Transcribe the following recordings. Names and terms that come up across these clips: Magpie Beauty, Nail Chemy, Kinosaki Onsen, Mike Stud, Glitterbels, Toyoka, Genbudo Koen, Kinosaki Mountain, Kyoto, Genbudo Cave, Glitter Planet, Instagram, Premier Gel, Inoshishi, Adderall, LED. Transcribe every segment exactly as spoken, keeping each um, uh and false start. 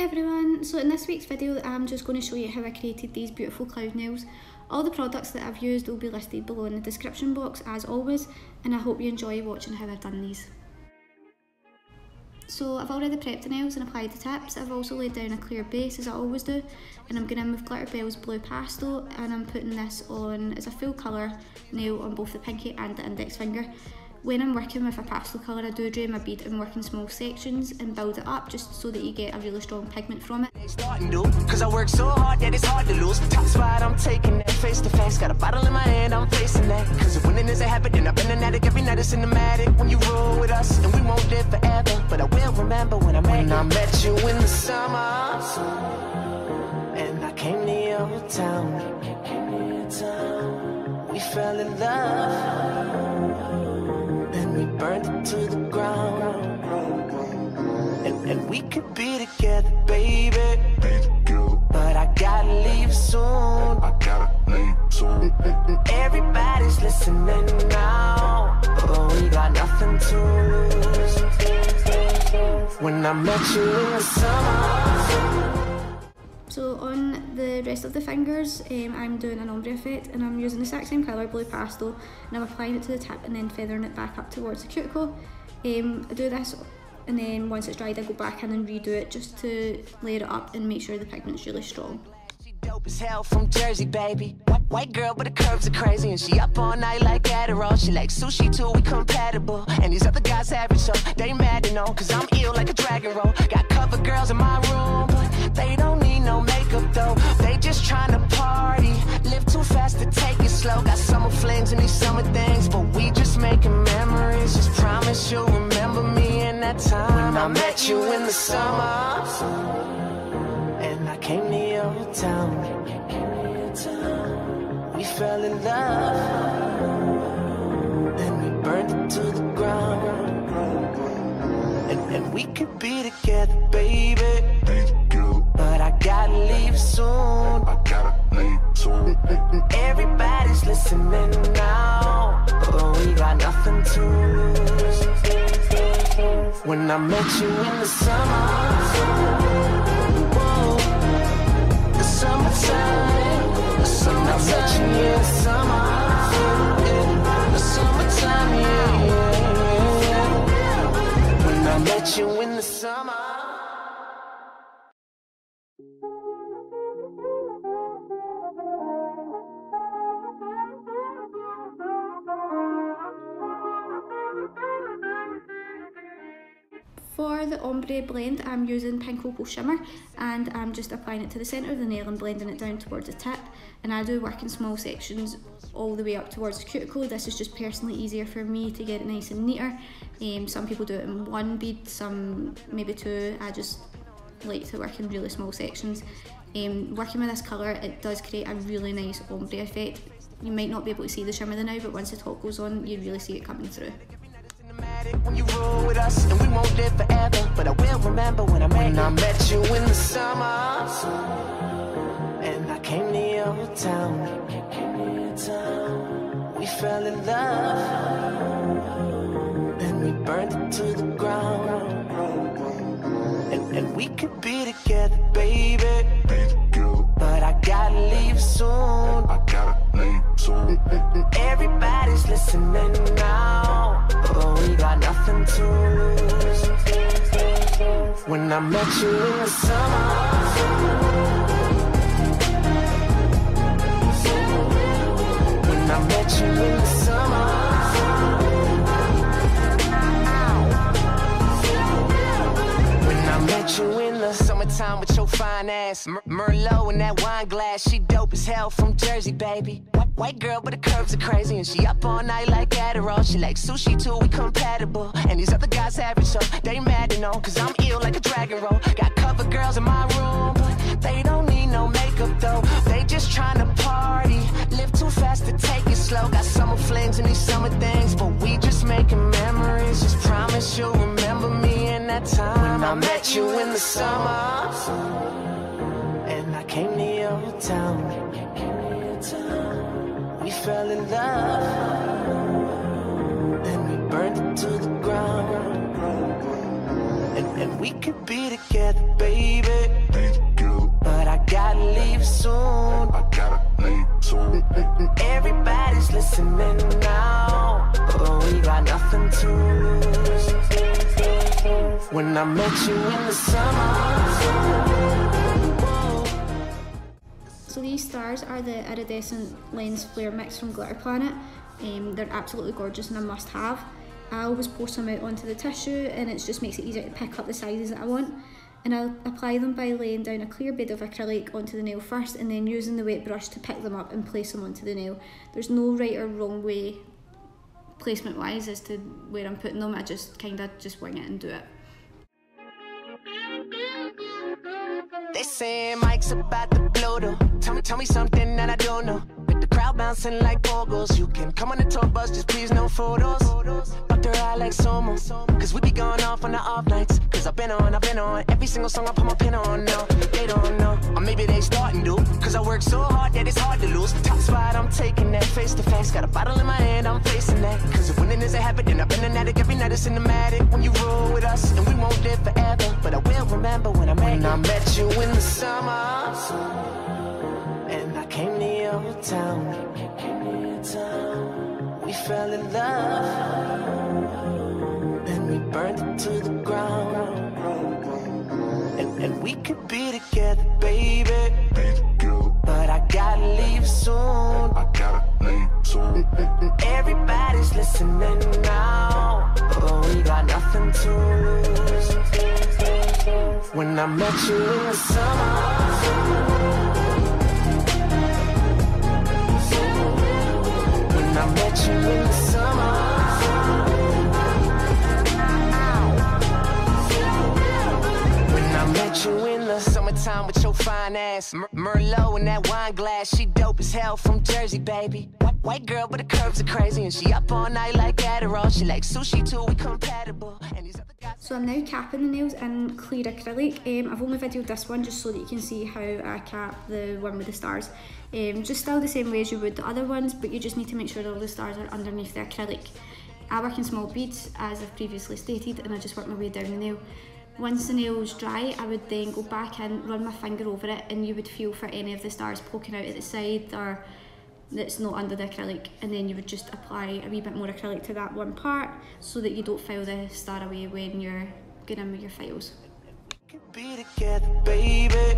Hey everyone, so in this week's video I'm just going to show you how I created these beautiful cloud nails. All the products that I've used will be listed below in the description box as always, and I hope you enjoy watching how I've done these. So I've already prepped the nails and applied the tips. I've also laid down a clear base as I always do, and I'm going in with Glitterbels Blue Pastel, and I'm putting this on as a full colour nail on both the pinky and the index finger. When I'm working with a pastel colour, I do drain my bead and work in small sections and build it up just so that you get a really strong pigment from it. Cause I work so hard that it's hard to lose. Top spot, I'm taking that face to face. Got a bottle in my hand, I'm facing that. Cause if winning is a habit, then I've been an addict. Every night is cinematic. When you roll with us, and we won't live forever. But I will remember when I met when you. I met you in the summer. And I came to your town. We fell in love. We burned it to the ground, and, and we could be together, baby. But I gotta leave soon. I gotta leave soon. Everybody's listening now, but we got nothing to lose. When I met you in the summer. So on the rest of the fingers, um, I'm doing an ombre effect, and I'm using the exact same colour, Blue Pastel, and I'm applying it to the tip and then feathering it back up towards the cuticle. Um, I do this, and then once it's dried I go back in and redo it just to layer it up and make sure the pigment's really strong. Dope as hell from Jersey, baby. White girl, but the curves are crazy, and she up all night like Adderall. She like sushi too, we compatible. And these other guys have it, so they mad and all, cause I'm ill like a dragon roll. Got cover girls in my room, but they don't need no makeup though. They just trying to party, live too fast to take it slow. Got summer flings and these summer things, but we just making memories. Just promise you'll remember me in that time. When I met you in the summer. Came to your town. We fell in love. Then we burned it to the ground. And, and we could be together, baby. But I gotta leave soon. I gotta leave soon. Everybody's listening now, but we got nothing to lose. When I met you in the summer. Summertime, summertime, yeah, summer, yeah, summertime, yeah, yeah. When I met you in the summer. For the ombre blend, I'm using Pink Opal Shimmer, and I'm just applying it to the centre of the nail and blending it down towards the tip. And I do work in small sections all the way up towards the cuticle. This is just personally easier for me to get it nice and neater. Um, some people do it in one bead, some maybe two. I just like to work in really small sections. Um, working with this colour, it does create a really nice ombre effect. You might not be able to see the shimmer there now, but once the top goes on, you really see it coming through. When you roll with us, and we won't live forever, but I will remember when I met when you. I met you in the summer, and I came to your town. We fell in love, then we burned it to the ground, and, and we could be together, baby. But I gotta leave soon. I gotta leave soon. Everybody's listening now, but we got nothing to lose. When I met you in the summer. When I met you in the summer. You in the summertime with your fine ass, Mer Merlot in that wine glass. She dope as hell from Jersey, baby. White girl, but the curves are crazy, and she up all night like Adderall. She like sushi too, we compatible. And these other guys have it, so they mad and all, cause I'm ill like a dragon roll. Got cover girls in my room, but they don't need no makeup though. They just trying to party, live too fast to take it slow. Got summer flings and these summer things, but we just making memories. Just promise you'll remember me in that time. When I met you in the summer, and I came to your town. We fell in love, then we burned it to the ground, and, and we could be together, baby. when I met you in the summer. So these stars are the iridescent lens flare mix from Glitter Planet. Um, they're absolutely gorgeous and a must have. I always pour some out onto the tissue and it just makes it easier to pick up the sizes that I want. And I'll apply them by laying down a clear bed of acrylic onto the nail first and then using the wet brush to pick them up and place them onto the nail. There's no right or wrong way placement wise as to where I'm putting them. I just kind of just wing it and do it. They say Mike's about to blow though. Tell me, tell me something that I don't know. With the crowd bouncing like bogles, you can come on the tour bus, just please no photos. Fuck their eye like Somo, cause we be going off on the off nights. Cause I've been on, I've been on, every single song I put my pin on, no, they don't know. Or maybe they starting to, cause I work so hard that it's hard to lose. Top spot, I'm taking that face to face. Got a bottle in my hand, I'm facing that. Cause if winning is a habit, then I've been an addict. Every night it's cinematic when you roll with us. And we won't live forever, but I will remember when I met, when I met you in the summer, summer. And I came to your town, came to your town. We fell in love, then we burned it to the ground. And, and we could be together, baby, but I gotta leave soon. I gotta leave soon. Everybody's listening now, but we got nothing to lose. When I met you in the summer, when I met you in the summer. Met you in the summertime with your fine ass, Mer Merlot in that wine glass. She dope as hell from Jersey, baby. White, white girl, but the curves are crazy, and she up all night like Adderall. She likes sushi too, we compatible. And these other guys. So I'm now capping the nails in clear acrylic. Um, I've only videoed this one just so that you can see how I cap the one with the stars. Um, just still the same way as you would the other ones, but you just need to make sure all the stars are underneath the acrylic. I work in small beads, as I've previously stated, and I just work my way down the nail. Once the nail's dry, I would then go back in, run my finger over it, and you would feel for any of the stars poking out at the side or that's not under the acrylic, and then you would just apply a wee bit more acrylic to that one part so that you don't file the star away when you're going in with your files. Be together, baby,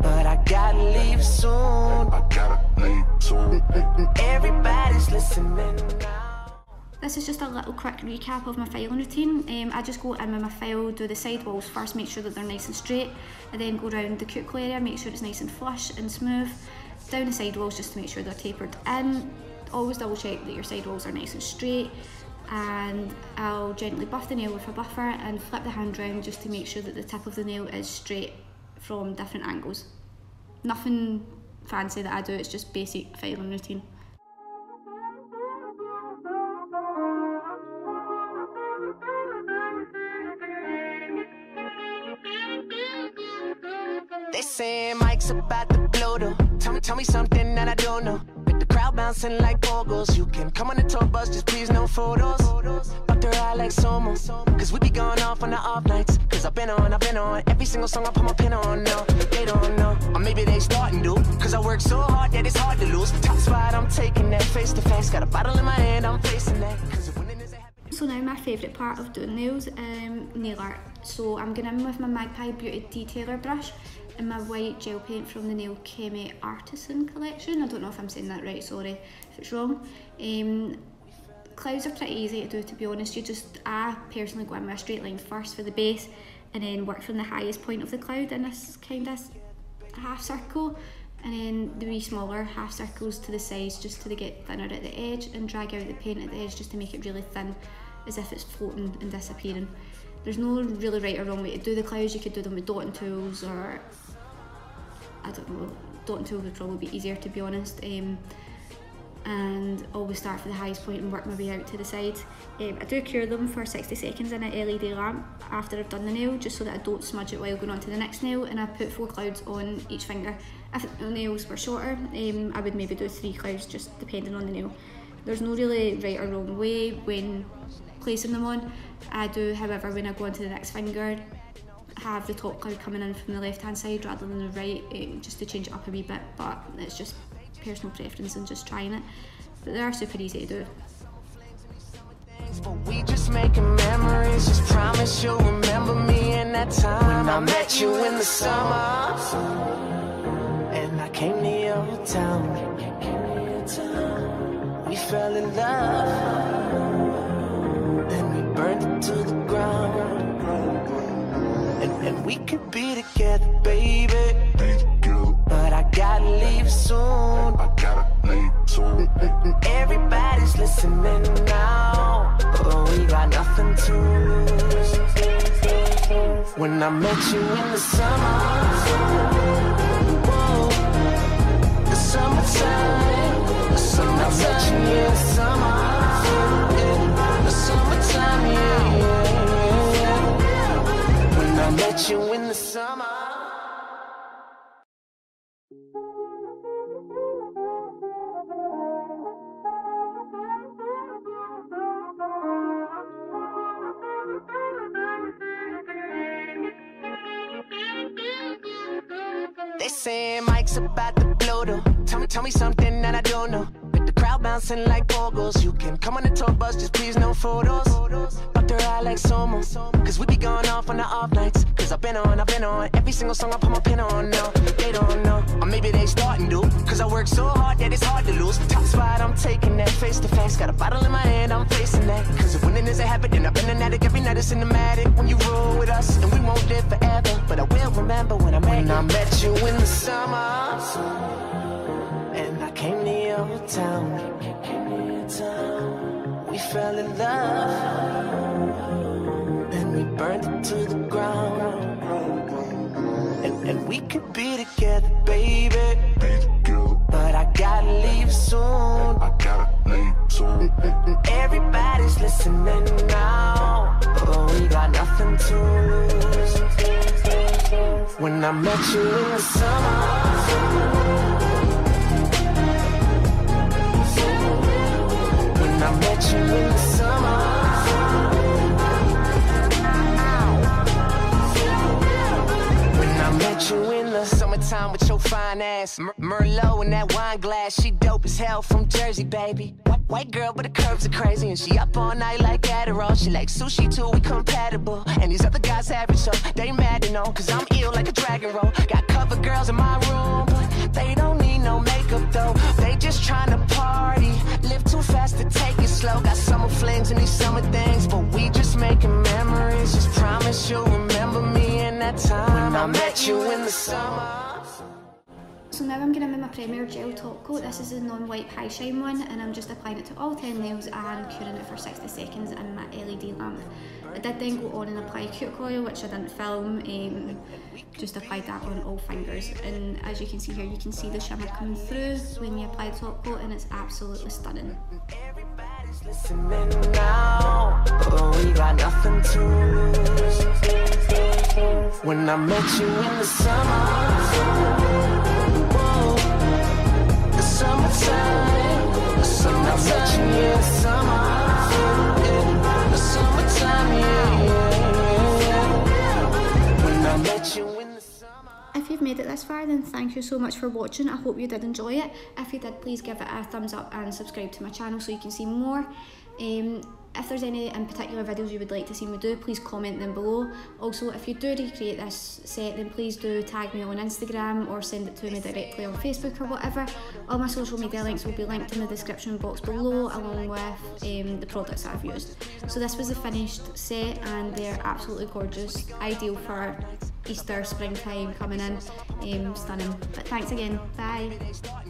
but I gotta leave soon. I gotta leave soon. Everybody's listening now. This is just a little quick recap of my filing routine. Um, I just go in with my file, do the side walls first, make sure that they're nice and straight. I then go around the cuticle area, make sure it's nice and flush and smooth. Down the side walls just to make sure they're tapered in. Always double check that your side walls are nice and straight. And I'll gently buff the nail with a buffer and flip the hand round just to make sure that the tip of the nail is straight from different angles. Nothing fancy that I do, it's just basic filing routine. Saying Mike's about to blow though. Tell me, tell me something that I don't know. With the crowd bouncing like bogles, you can come on the tour bus, just please no photos. Fuck their eye like Somo, cause we be going off on the off nights. Cause I've been on, I've been on, every single song I put my pin on, no, they don't know. Or maybe they starting to, cause I work so hard that it's hard to lose. Top spot, I'm taking that face to face. Got a bottle in my hand, I'm facing that. Cause if winning is a happy. So now my favourite part of doing nails, um, nail art. So I'm going in with my Magpie Beauty detailer brush and my white gel paint from the Nail Chemy Artisan collection. I don't know if I'm saying that right, sorry if it's wrong. Um, clouds are pretty easy to do, to be honest. You just, I personally go in with a straight line first for the base and then work from the highest point of the cloud in this kind of half circle, and then the wee smaller half circles to the sides just to get thinner at the edge, and drag out the paint at the edge just to make it really thin, as if it's floating and disappearing. There's no really right or wrong way to do the clouds. You could do them with dotting tools, or I don't know, dotting tools would probably be easier, to be honest. Um, and always start for the highest point and work my way out to the side. Um, I do cure them for sixty seconds in an L E D lamp after I've done the nail, just so that I don't smudge it while going on to the next nail, and I put four clouds on each finger. If the nails were shorter, um, I would maybe do three clouds, just depending on the nail. There's no really right or wrong way when placing them on. I do, however, when I go on to the next finger, have the top cloud coming in from the left hand side rather than the right, um, just to change it up a wee bit, but it's just personal preference and just trying it. But they are super easy to do. but we just making memories. Just promise you'll remember me and that time I met you in the summer, and I came to your town. We fell in love, then we burned it to the ground. And, and we could be together, baby, but I gotta leave soon. I gotta leave soon. Everybody's listening now, but we got nothing to lose. When I met you in the summer, whoa, the summertime, the summertime. I met you in the summer, in the summertime, yeah, yeah, yeah. When I met you in the summer. They saying Mike's about to blow though. Tell me, tell me something that I don't know. With the crowd bouncing like bogles, you can come on the tour bus, just please no photos. But they're out like Somo, cause we be going off on the off nights. Cause I've been on, I've been on every single song I put my pen on. No, they don't know, or maybe they starting to. Cause I work so hard that it's hard to lose. Top spot, I'm taking that face to face. Got a bottle in my hand, I'm facing that. Cause if winning is a habit, then I've been an addict. Every night it's cinematic when you roll with us. And we won't live forever, but I will remember when I met you. I met you in the summer, and I came to your town. We fell in love, then we burned it to the ground. And, and we could be together, baby, but I gotta leave soon. I gotta leave soon. Everybody's listening now, but we got nothing to lose. When I met you in the summer, when I met you in the summer. Met you in the summertime with your fine ass, Mer Merlot in that wine glass. She dope as hell from Jersey, baby. White, white girl, but the curves are crazy, and she up all night like Adderall. She like sushi too, we compatible. And these other guys average, so they mad to know, cause I'm ill like a dragon roll. Got cover girls in my room, but they don't need no makeup though. They just tryna party, live too fast to take it slow. Got summer flings and these summer things, but we just making memories. Just promise you'll remember me and that time I met you in the summer. So now I'm going to in my Premier Gel top coat. This is the non-white high shine one, and I'm just applying it to all ten nails and curing it for sixty seconds in my L E D lamp. I did then go on and apply cuticle oil, which I didn't film, um, just applied that on all fingers, and as you can see here, you can see the shimmer coming through when you apply top coat, and it's absolutely stunning. Everybody's listening now, but we got nothing to lose. When I met you in the summer, whoa, the summertime, the summertime. I met you in the summer, in the summertime, yeah, yeah, yeah. When I met you in the summer. If you've made it this far, then thank you so much for watching. I hope you did enjoy it. If you did, please give it a thumbs up and subscribe to my channel so you can see more. Um, If there's any in particular videos you would like to see me do, please comment them below. Also, if you do recreate this set, then please do tag me on Instagram or send it to me directly on Facebook or whatever. All my social media links will be linked in the description box below, along with um, the products that I've used. So this was the finished set, and they're absolutely gorgeous. Ideal for Easter, springtime coming in. Um, stunning. But thanks again. Bye.